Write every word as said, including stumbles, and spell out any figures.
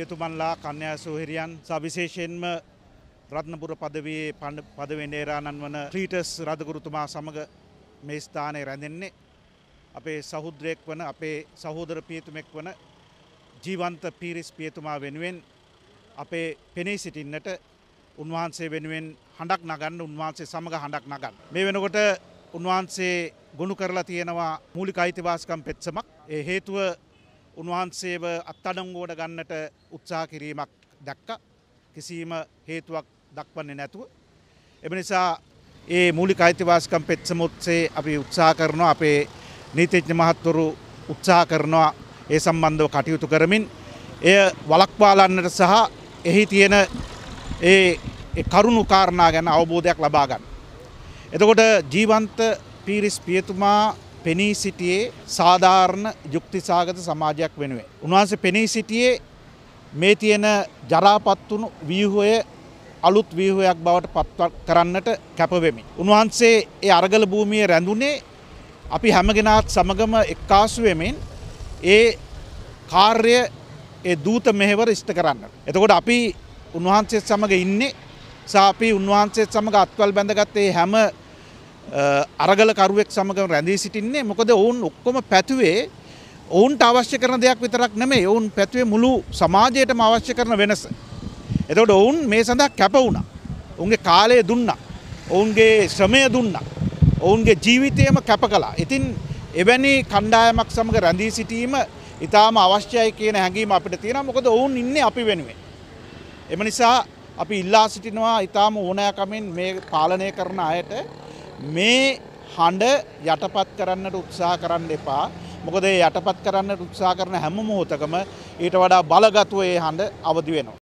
පියතුමන්ලා කන්‍යා සොහොයුරියන් සවිශේෂයෙන්ම රත්නපුර පදවියේ පදවෙන් ඒරාණන් වන ක්‍රීටස් රදගුරුතුමා සමග මේ ස්ථානයේ රැඳෙන්නේ අපේ සහෝදරයෙක් වන අපේ සහෝදර පියතුමෙක් වන ජීවන්ත පීරිස් පියතුමා වෙනුවෙන් අපේ පෙනී සිටින්නට උන්වහන්සේ වෙනුවෙන් හඬක් නගන්න උන්වහන්සේ සමග හඬක් නගන්න. මේ වෙනකොට උන්වහන්සේ ගොනු කරලා තියෙනවා මූලික අයිතිවාසිකම් පෙත්සමක්. ඒ හේතුව උන්වහන්සේව අත්අඩංගුවට ගන්නට උත්සාහ කිරීමක් දැක්කා. කිසිම හේතුවක් දක්වන්නේ නැතුව. ඒ නිසා ඒ මූලික අයිතිවාසිකම් පෙත්සම ඔස්සේ අපි උත්සාහ කරනවා අපේ නීතිඥ මහත්වරු උත්සාහ කරනවා ඒ සම්බන්ධව කටයුතු කරමින් එය වළක්වාලන්නට සහ එහි තියෙන ඒ කරුණු කාරණා ගැන අවබෝධයක් ලබා ගන්න. එතකොට ජීවන්ත පීරිස් පියතුමා පෙනී සිටියේ සාධාරණ යුක්තිසාගත සමාජයක් වෙනුවෙන්. උන්වහන්සේ පෙනී සිටියේ මේ තියෙන ජරාපත්තුණු ව්‍යුහය අලුත් ව්‍යුහයක් බවට පත් කරන්නට කැපවෙමි. උන්වහන්සේ ඒ අරගල භූමියේ රැඳුනේ අපි හැමගෙනාත් සමගම එක්කාසු වෙමින් ඒ කාර්ය ඒ දූත මෙහෙවර ඉෂ්ට කරන්න. එතකොට අපි උන්වහන්සේත් සමග ඉන්නේ සාපි උන්වහන්සේත් සමග අත්වල් බැඳගත්තේ හැම අරගල කරුවෙක් සමග රැඳී සිටින්නේ. මොකද ඔවුන් ඔක්කොම පැතුවේ ඔවුන්ට අවශ්‍ය කරන දෙයක් විතරක් නෙමෙයි. ඔවුන් පැතුවේ මුළු සමාජයටම අවශ්‍ය කරන වෙනස. එතකොට ඔවුන් මේ සඳහා කැප වුණා. ඔවුන්ගේ කාලය දුන්නා. ඔවුන්ගේ ශ්‍රමය දුන්නා. ඔවුන්ගේ ජීවිතයම කැප කළා. ඉතින් එවැනි කණ්ඩායමක් සමග රැඳී සිටීම ඉතාම අවශ්‍යයි කියන හැඟීම අපිට තියෙනවා. මොකද ඔවුන් ඉන්නේ අපි වෙනුවෙන්. එම නිසා අපි ඉල්ලා සිටිනවා ඉතාම ඕනෑකමින් මේ පාලනය කරන අයට මේ හඬ යටපත් කරන්නට උත්සාහ කරන්න එපා. මොකද ඒ යටපත් කරන්නට උත්සාහ කරන හැම මොහොතකම ඊට වඩා බලගත්ව ඒ හඬ අවදි වෙනවා.